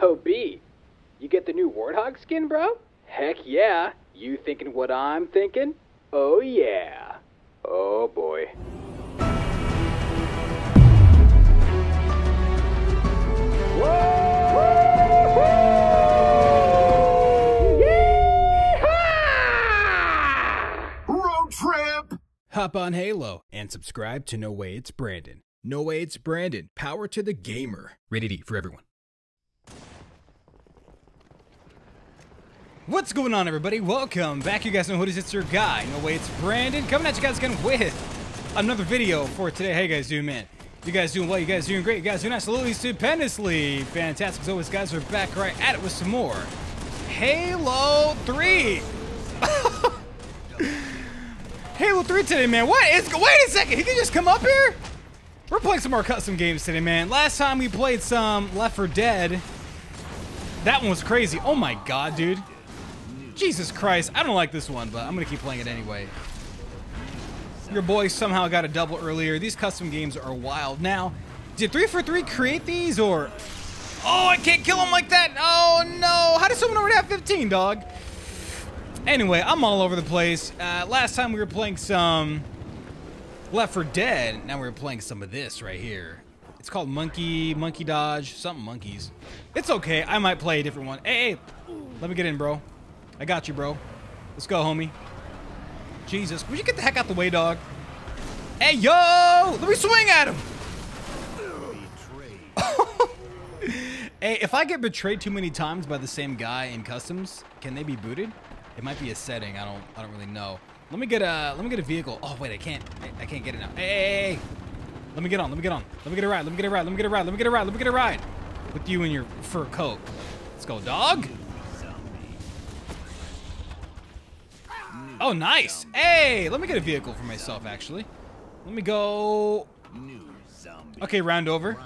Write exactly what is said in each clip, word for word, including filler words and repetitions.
So, B, you get the new Warthog skin, bro? Heck yeah. You thinking what I'm thinking? Oh yeah. Oh boy. Whoa! Trip. Hop on Halo and subscribe to No Way It's Brandon. No Way It's Brandon. Power to the gamer. Rated E for everyone. What's going on, everybody? Welcome back. You guys know who it is. It's your guy, No Way It's Brandon, coming at you guys again with another video for today. Hey guys, doing man? You guys doing well? You guys doing great? You guys doing absolutely stupendously fantastic. As always, guys, we're back right at it with some more Halo three. Halo three today, man. What is... Wait a second. He can just come up here? We're playing some more custom games today, man. Last time we played some Left four Dead. That one was crazy. Oh, my God, dude. Jesus Christ. I don't like this one, but I'm going to keep playing it anyway. Your boy somehow got a double earlier. These custom games are wild. Now, did three forty-three create these, or... Oh, I can't kill him like that. Oh, no. How does someone already have fifteen, dog? Anyway, I'm all over the place. Uh, last time we were playing some Left four Dead. Now we're playing some of this right here. It's called Monkey, Monkey Dodge, something monkeys. It's okay. I might play a different one. Hey, hey, let me get in, bro. I got you, bro. Let's go, homie. Jesus, would you get the heck out the way, dog? Hey, yo! Let me swing at him! Hey, if I get betrayed too many times by the same guy in customs, can they be booted? It might be a setting. I don't. I don't really know. Let me get a. Let me get a vehicle. Oh wait, I can't. I, I can't get it now. Hey, hey, hey, let me get on. Let me get on. Let me get a ride. Let me get a ride. Let me get a ride. Let me get a ride. Let me get a ride. With you and your fur coat. Let's go, dog. Oh, nice. Hey, let me get a vehicle for myself. Actually, let me go. Okay, round over.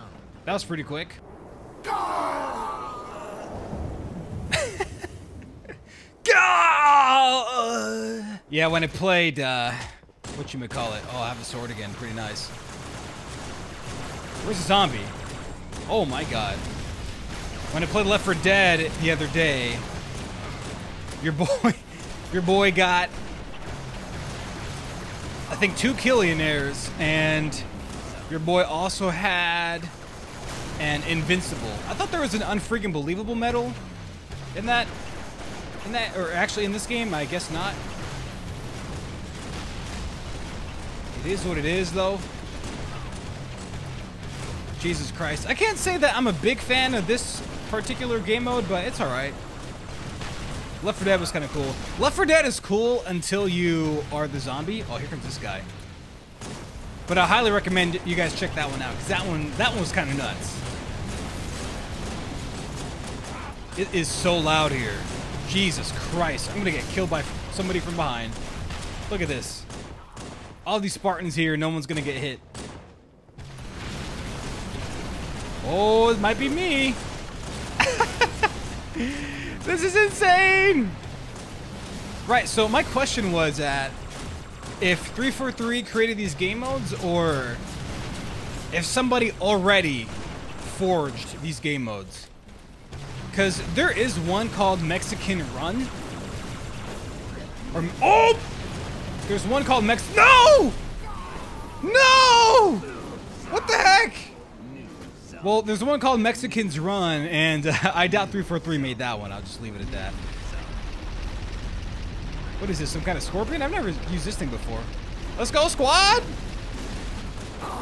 That was pretty quick. Yeah, when I played, uh, whatchamacallit. Oh, I have a sword again. Pretty nice. Where's the zombie? Oh my god. When I played Left four Dead the other day, your boy, your boy got, I think, two Killionaires, and your boy also had an Invincible. I thought there was an unfreaking believable medal in that, in that, or actually in this game, I guess not. It is what it is, though. Jesus Christ. I can't say that I'm a big fan of this particular game mode, but it's alright. Left four Dead was kind of cool. Left four Dead is cool until you are the zombie. Oh, here comes this guy. But I highly recommend you guys check that one out, because that one, that one was kind of nuts. It is so loud here. Jesus Christ. I'm going to get killed by somebody from behind. Look at this. All these Spartans here, no one's gonna get hit. Oh, it might be me. This is insane. Right, so my question was that if three forty-three created these game modes, or if somebody already forged these game modes. Because there is one called Mexican Run. Or, oh! There's one called Mex- No! No! What the heck? Well, there's one called Mexican's Run, and uh, I doubt three forty-three made that one. I'll just leave it at that. What is this, some kind of scorpion? I've never used this thing before. Let's go, squad!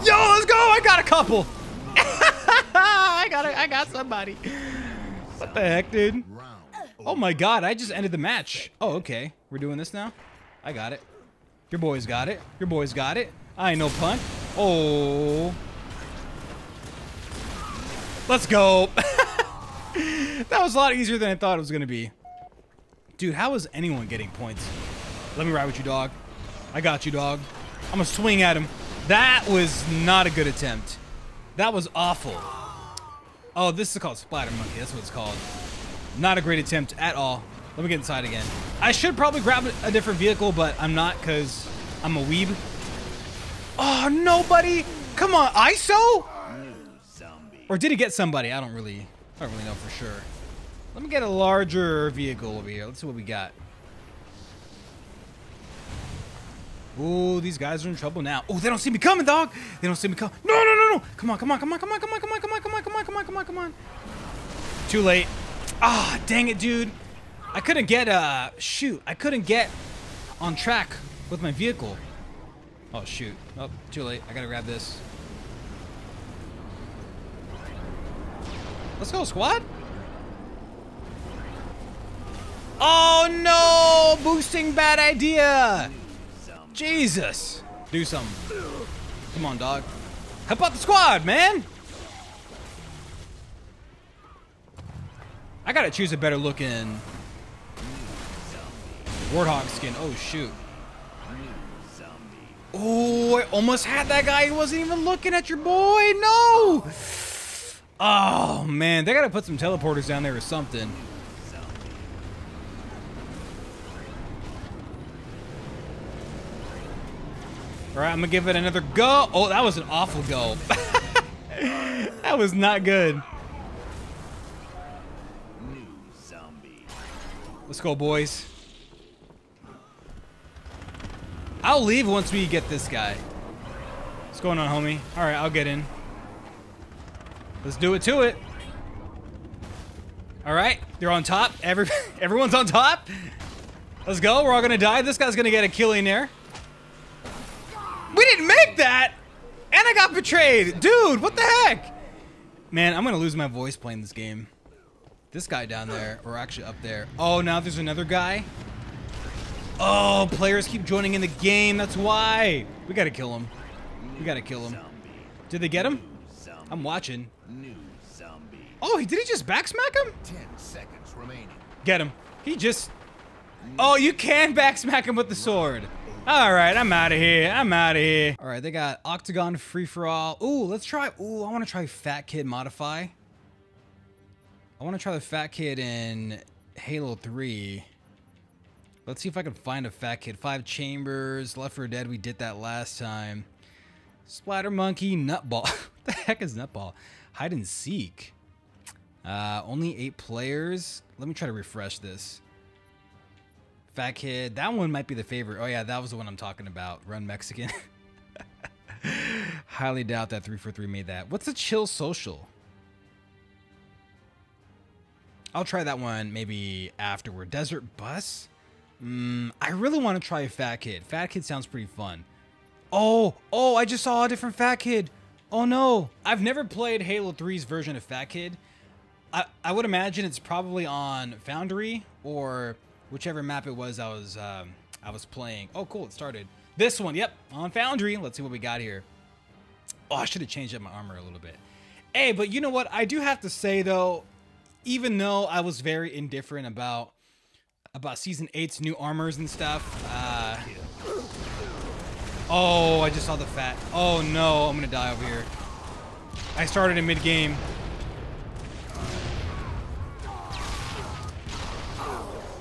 Yo, let's go! I got a couple! I got a, I got somebody. What the heck, dude? Oh my god, I just ended the match. Oh, okay. We're doing this now? I got it. Your boys got it. Your boys got it. I ain't no punk. Oh. Let's go. That was a lot easier than I thought it was going to be. Dude, how is anyone getting points? Let me ride with you, dog. I got you, dog. I'm going to swing at him. That was not a good attempt. That was awful. Oh, this is called Splatter Monkey. That's what it's called. Not a great attempt at all. Let me get inside again. I should probably grab a different vehicle, but I'm not because I'm a weeb. Oh, nobody. Come on, I S O? Or did he get somebody? I don't really I don't really know for sure. Let me get a larger vehicle over here. Let's see what we got. Ooh, these guys are in trouble now. Oh, they don't see me coming, dog. They don't see me coming. No, no, no, no. Come on, come on, come on, come on, come on, come on, come on, come on, come on, come on, come on, come on. Too late. Ah, dang it, dude. I couldn't get, uh, shoot. I couldn't get on track with my vehicle. Oh, shoot. Oh, too late. I gotta grab this. Let's go, squad. Oh, no. Boosting, bad idea. Jesus. Do something. Come on, dog. Help out the squad, man. I gotta choose a better looking warthog skin. Oh, shoot. Oh, I almost had that guy. He wasn't even looking at your boy. No. Oh, man. They gotta put some teleporters down there or something. All right, I'm gonna give it another go. Oh, that was an awful go. That was not good. Let's go, boys. I'll leave once we get this guy. What's going on, homie? All right, I'll get in. Let's do it to it. All right, they're on top. Every everyone's on top. Let's go. We're all gonna die. This guy's gonna get a kill in there. We didn't make that, and I got betrayed, dude. What the heck, man? I'm gonna lose my voice playing this game. This guy down there, or actually up there. Oh, now there's another guy. Oh, players keep joining in the game. That's why. We gotta kill him. We gotta kill him. Did they get him? I'm watching. Oh, he did he just backsmack him? Ten seconds remaining. Get him. He just. Oh, you can backsmack him with the sword. All right, I'm out of here. I'm out of here. All right, they got Octagon free-for-all. Ooh, let's try. Ooh, I want to try Fat Kid Modify. I want to try the Fat Kid in Halo three. Let's see if I can find a Fat Kid. Five Chambers, Left four Dead. We did that last time. Splatter Monkey, Nutball. What the heck is Nutball? Hide-and-seek. Uh, only eight players. Let me try to refresh this. Fat Kid, that one might be the favorite. Oh yeah, that was the one I'm talking about. Run Mexican. Highly doubt that three forty-three made that. What's a chill social? I'll try that one maybe afterward. Desert Bus? Mm, I really want to try Fat Kid. Fat Kid sounds pretty fun. Oh, oh, I just saw a different Fat Kid. Oh no, I've never played Halo three's version of Fat Kid. I, I would imagine it's probably on Foundry or whichever map it was I was um, I was playing. Oh, cool, it started. This one, yep, on Foundry. Let's see what we got here. Oh, I should have changed up my armor a little bit. Hey, but you know what? I do have to say, though, even though I was very indifferent about about Season eight's new armors and stuff. Uh, oh, I just saw the fat. Oh, no, I'm going to die over here. I started in mid-game.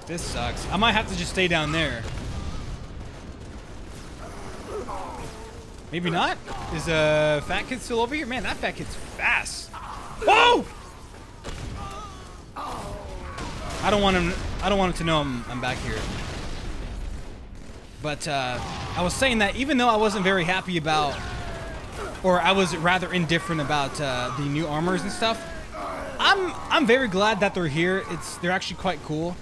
This sucks. I might have to just stay down there. Maybe not. Is a uh, Fat Kid still over here? Man, that Fat Kid's fast. Whoa! I don't want him. I don't want him to know I'm, I'm back here. But uh, I was saying that even though I wasn't very happy about, or I was rather indifferent about uh, the new armors and stuff, I'm I'm very glad that they're here. It's they're actually quite cool.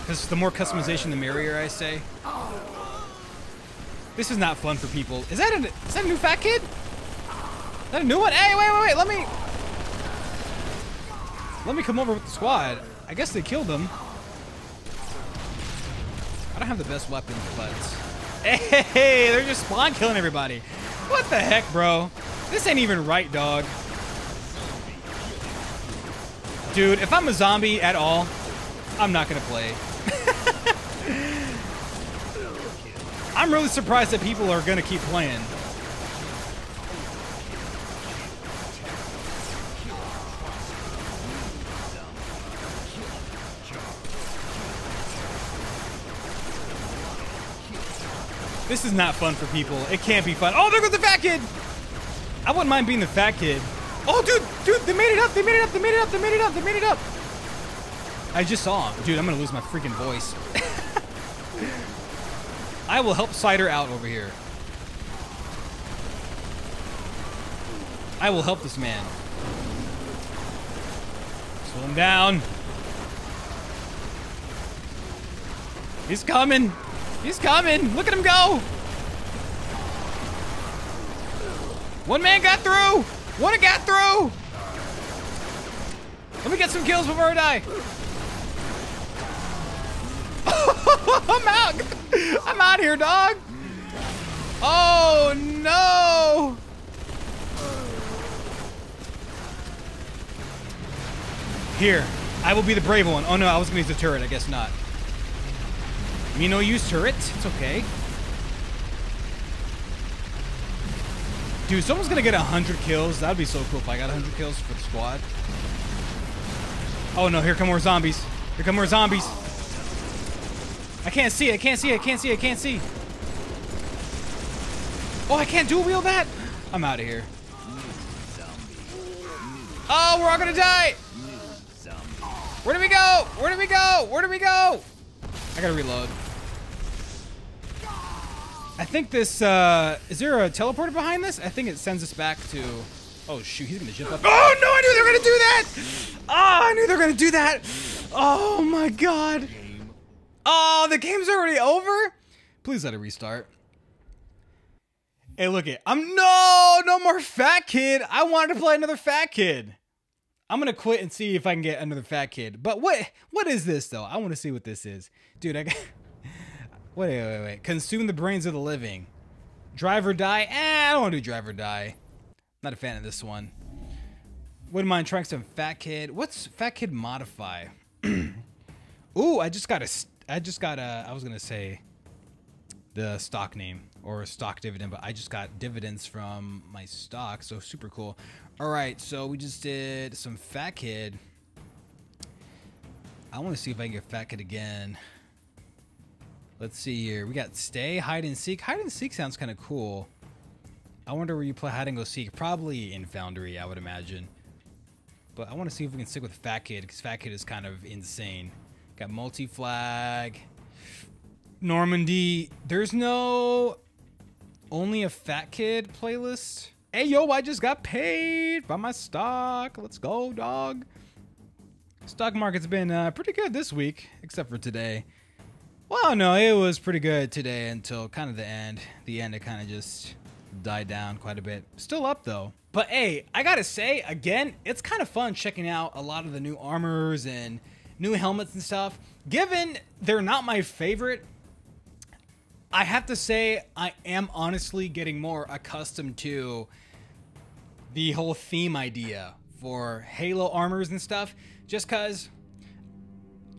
Because the more customization, the merrier, I say. This is not fun for people. Is that a, is that a new Fat Kid? Is that a new one? Hey, wait, wait, wait. Let me... Let me come over with the squad. I guess they killed him. I don't have the best weapons, but... Hey, they're just spawn killing everybody. What the heck, bro? This ain't even right, dog. Dude, if I'm a zombie at all, I'm not going to play. I'm really surprised that people are going to keep playing. This is not fun for people. It can't be fun. Oh, there goes the Fat Kid. I wouldn't mind being the Fat Kid. Oh, dude. Dude, they made it up, they made it up, they made it up, they made it up, they made it up. I just saw him. Dude, I'm gonna lose my freaking voice. I will help Cider out over here. I will help this man. Slow him down. He's coming. He's coming. Look at him go. One man got through. One got through. Let me get some kills before I die. I'm out. I'm out here, dog. Oh, no. Here, I will be the brave one. Oh, no, I was going to use the turret. I guess not. Me no use turret. It's okay. Dude, someone's going to get one hundred kills. That would be so cool if I got one hundred kills for the squad. Oh, no, here come more zombies. Here come more zombies. I can't see, I can't see, I can't see, I can't see. Oh, I can't dual wheel that? I'm out of here. Oh, we're all gonna die! Where do we go? Where do we go? Where do we go? I gotta reload. I think this, uh, is there a teleporter behind this? I think it sends us back to... Oh, shoot, he's gonna jump up. Oh, no, I knew they were gonna do that! Oh, I knew they were gonna do that! Oh, my God. Oh, the game's already over? Please let it restart. Hey, look it. I'm no, no more fat kid. I wanted to play another fat kid. I'm gonna quit and see if I can get another fat kid. But what what is this though? I want to see what this is. Dude, I got wait, wait, wait, wait. Consume the brains of the living. Drive or Die. Eh, I don't wanna do Drive or Die. Not a fan of this one. Wouldn't mind trying some fat kid. What's fat kid modify? Ooh, I just got a I just got a, I was going to say the stock name or stock dividend, but I just got dividends from my stock. So super cool. All right. So we just did some fat kid. I want to see if I can get fat kid again. Let's see here. We got stay, hide and seek. Hide and seek sounds kind of cool. I wonder where you play hide and go seek. Probably in Foundry, I would imagine. But I want to see if we can stick with fat kid because fat kid is kind of insane. Got multi-flag, Normandy. There's no only a fat kid playlist. Hey, yo, I just got paid by my stock. Let's go, dog. Stock market's been uh, pretty good this week, except for today. Well, no, it was pretty good today until kind of the end. The end, it kind of just died down quite a bit. Still up, though. But, hey, I got to say, again, it's kind of fun checking out a lot of the new armors and new helmets and stuff. Given they're not my favorite, I have to say I am honestly getting more accustomed to the whole theme idea for Halo armors and stuff. Just because,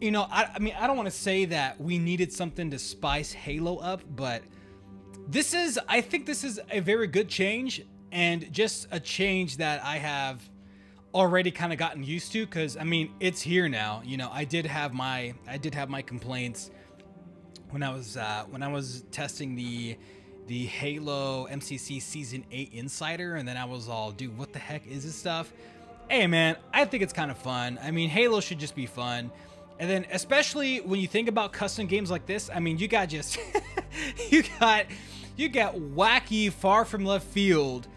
you know, I, I mean, I don't want to say that we needed something to spice Halo up, but this is, I think this is a very good change and just a change that I have already kind of gotten used to, because I mean it's here now. You know, I did have my I did have my complaints when I was uh, when I was testing the the Halo M C C Season eight Insider, and then I was all, dude, what the heck is this stuff? Hey man, I think it's kind of fun. I mean, Halo should just be fun, and then especially when you think about custom games like this. I mean, you got just you got you got wacky, far from left field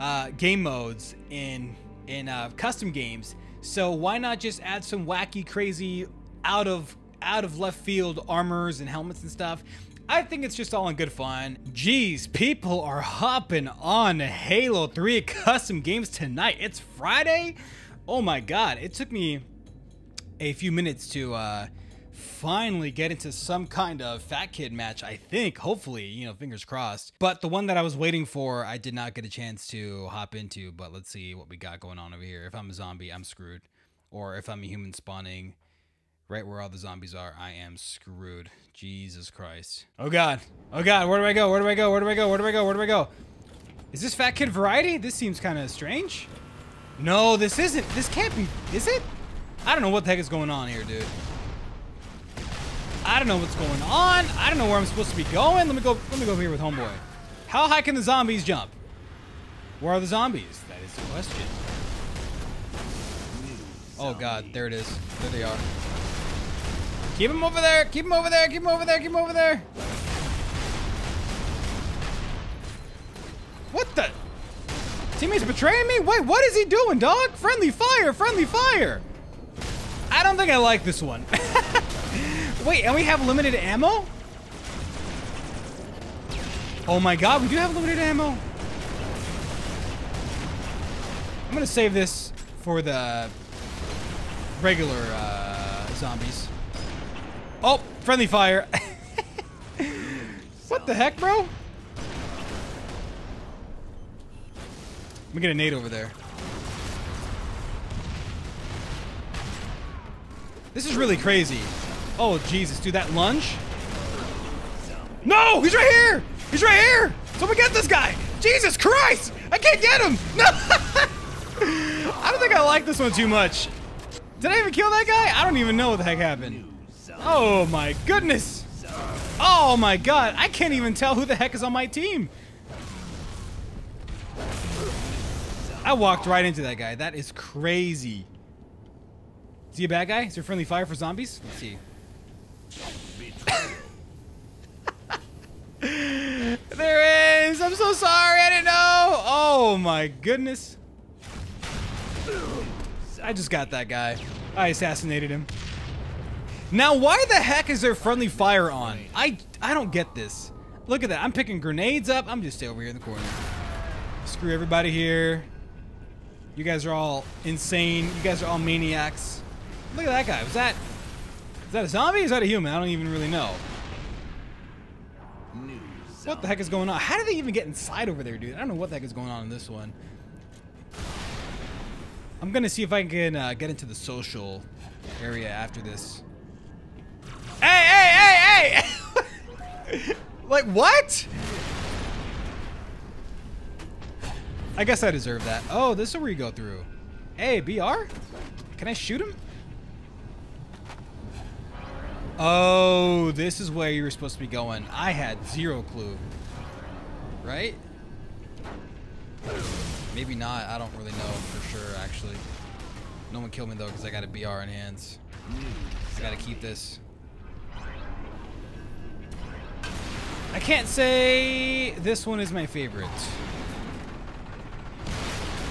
uh, game modes in. in uh, custom games. So why not just add some wacky, crazy, out of out of left field armors and helmets and stuff? I think it's just all in good fun. Jeez, people are hopping on Halo three custom games tonight. It's Friday. Oh my God, it took me a few minutes to uh, finally get into some kind of fat kid match, I think, hopefully, you know, fingers crossed. But the one that I was waiting for, I did not get a chance to hop into, but let's see what we got going on over here. If I'm a zombie, I'm screwed. Or if I'm a human spawning right where all the zombies are, I am screwed. Jesus Christ. Oh God, oh God, where do I go? Where do I go? Where do I go? Where do I go? Where do I go? Is this fat kid variety? This seems kind of strange. No, this isn't, this can't be, is it? I don't know what the heck is going on here, dude. I don't know what's going on. I don't know where I'm supposed to be going. Let me go. Let me go over here with homeboy. How high can the zombies jump? Where are the zombies? That is the question. Oh god, there it is. There they are. Keep him over there! Keep him over there! Keep him over there! Keep him over there! What the? Teammates betraying me? Wait, what is he doing, dog? Friendly fire! Friendly fire! I don't think I like this one. Wait, and we have limited ammo? Oh my god, we do have limited ammo. I'm gonna save this for the regular uh, zombies. Oh, friendly fire. What the heck, bro? I'm gonna nade over there. This is really crazy. Oh, Jesus, dude, that lunge? No, he's right here! He's right here! Someone get this guy! Jesus Christ! I can't get him! No! I don't think I like this one too much. Did I even kill that guy? I don't even know what the heck happened. Oh my goodness! Oh my god, I can't even tell who the heck is on my team. I walked right into that guy. That is crazy. Is he a bad guy? Is there friendly fire for zombies? Let's see. There is! I'm so sorry, I didn't know! Oh my goodness. I just got that guy. I assassinated him. Now why the heck is there friendly fire on? I, I don't get this. Look at that, I'm picking grenades up. I'm just over here in the corner. Screw everybody here. You guys are all insane. You guys are all maniacs. Look at that guy. Was that... Is that a zombie or is that a human? I don't even really know. What the heck is going on? How did they even get inside over there, dude? I don't know what the heck is going on in this one. I'm gonna see if I can uh, get into the social area after this. Hey, hey, hey, hey! Like, what? I guess I deserve that. Oh, this is where you go through. Hey, B R? Can I shoot him? Oh, this is where you were supposed to be going. I had zero clue. Right? Maybe not. I don't really know for sure, actually. No one killed me, though, because I got a B R in hands. I got to keep this. I can't say this one is my favorite.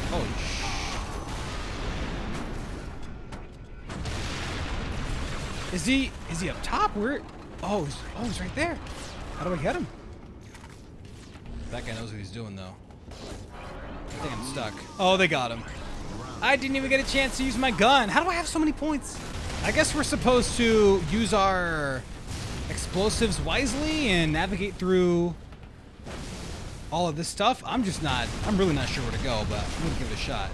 Holy shit. Is he, is he up top? Where? Oh, he's, oh, he's right there. How do I get him? That guy knows what he's doing, though. I think I'm stuck. Oh, they got him. I didn't even get a chance to use my gun. How do I have so many points? I guess we're supposed to use our explosives wisely and navigate through all of this stuff. I'm just not, I'm really not sure where to go, but I'm gonna give it a shot.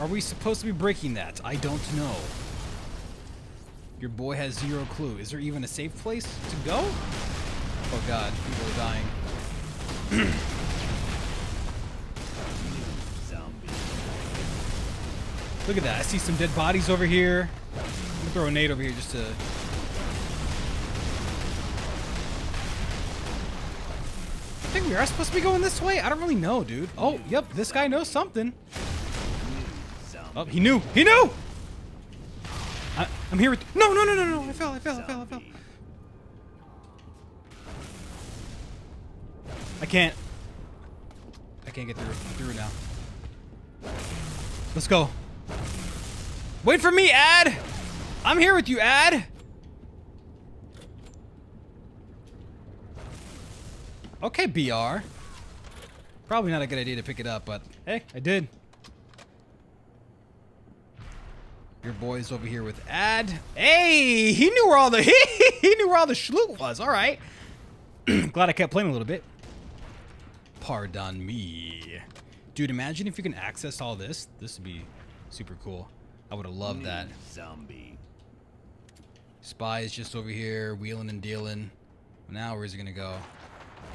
Are we supposed to be breaking that? I don't know. Your boy has zero clue. Is there even a safe place to go? Oh god, people are dying. Look at that. I see some dead bodies over here. I'm gonna throw a nade over here just to... I think we are supposed to be going this way? I don't really know, dude. Oh, yep, this guy knows something. Oh, he knew! He knew! I, I'm here with- No, no, no, no, no! I fell, I fell, I fell, I fell. I can't. I can't get through, through now. Let's go. Wait for me, Ad! I'm here with you, Ad! Okay, B R. Probably not a good idea to pick it up, but hey, I did. Your boy's over here with Ad. Hey, he knew where all the he, he knew where all the schloot was. All right. Glad I kept playing a little bit. Pardon me, dude. Imagine if you can access all this. This would be super cool. I would have loved New that. Zombie. Spy is just over here wheeling and dealing. Now where's he gonna go?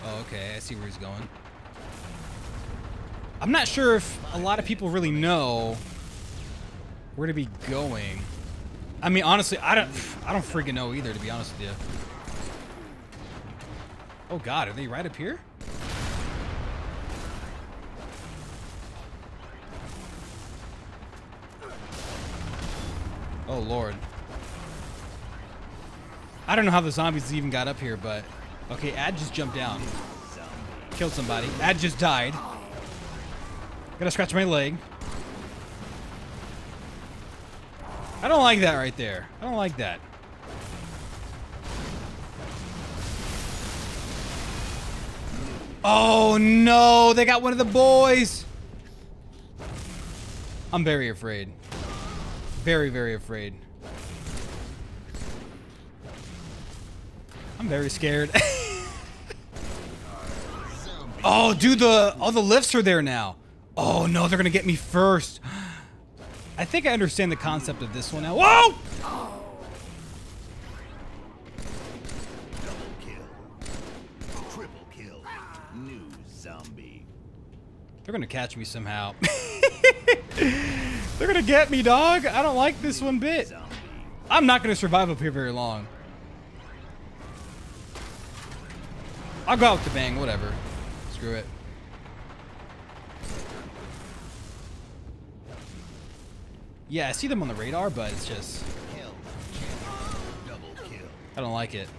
Oh, okay. I see where he's going. I'm not sure if a lot of people really know where to be going. I mean, honestly, I don't, I don't freaking know either, to be honest with you. Oh God, are they right up here? Oh, Lord. I don't know how the zombies even got up here, but... Okay, Ad just jumped down. Killed somebody. Ad just died. Gotta scratch my leg. I don't like that right there. I don't like that. Oh, no! They got one of the boys! I'm very afraid. Very, very afraid. I'm very scared. Oh, dude, the all the lifts are there now. Oh no, they're gonna get me first. I think I understand the concept of this one now. Whoa! Double kill. Triple kill. New zombie. They're gonna catch me somehow. They're gonna get me, dog. I don't like this one bit. I'm not gonna survive up here very long. I'll go out with the bang, whatever. Screw it. Yeah, I see them on the radar, but it's just... I don't like it.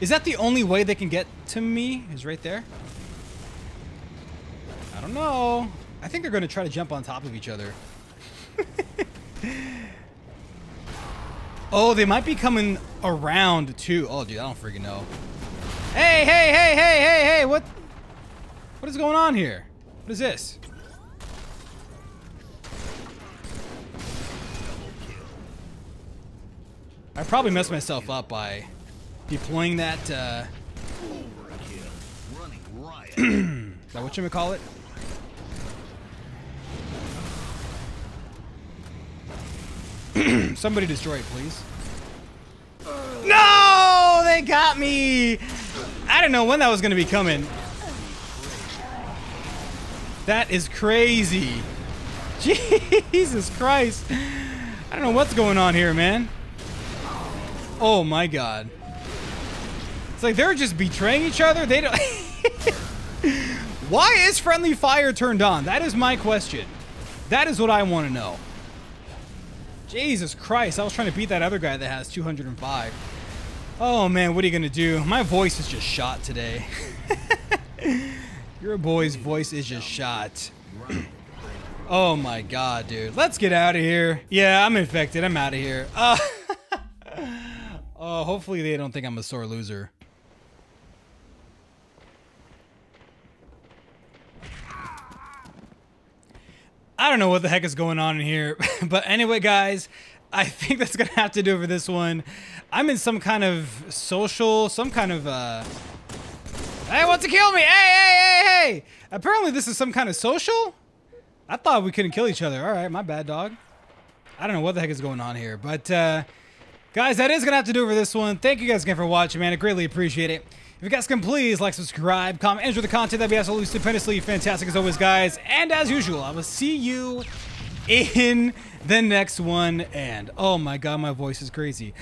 Is that the only way they can get to me? Is right there? I don't know. I think they're going to try to jump on top of each other. Oh, they might be coming around too. Oh, dude, I don't freaking know. Hey, hey, hey, hey, hey, hey! What? What is going on here? What is this? I probably messed myself up by deploying that. Uh, is that what you would call it? Somebody destroy it, please. No! They got me! I don't know when that was going to be coming. That is crazy. Jesus Christ. I don't know what's going on here, man. Oh, my God. It's like they're just betraying each other. They don't... Why is friendly fire turned on? That is my question. That is what I want to know. Jesus Christ, I was trying to beat that other guy that has two hundred and five. Oh man, what are you gonna do? My voice is just shot today. Your boy's voice is just shot. Oh my God, dude. Let's get out of here. Yeah, I'm infected. I'm out of here. Uh, oh, hopefully they don't think I'm a sore loser. I don't know what the heck is going on in here, but anyway, guys, I think that's going to have to do it for this one. I'm in some kind of social, some kind of, uh, hey, wants to kill me. Hey, hey, hey, hey. Apparently this is some kind of social. I thought we couldn't kill each other. All right. My bad, dog. I don't know what the heck is going on here, but, uh, guys, that is going to have to do it for this one. Thank you guys again for watching, man. I greatly appreciate it. If you guys can, please like, subscribe, comment, enjoy the content. That'd be absolutely stupendously fantastic as always, guys. And as usual, I will see you in the next one. And oh my God, my voice is crazy.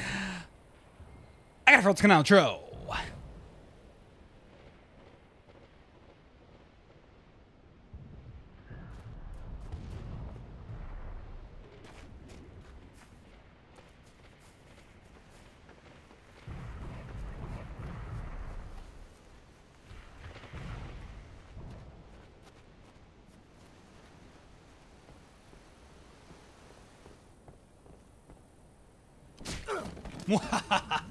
I gotta roll an outro. Mwahahaha.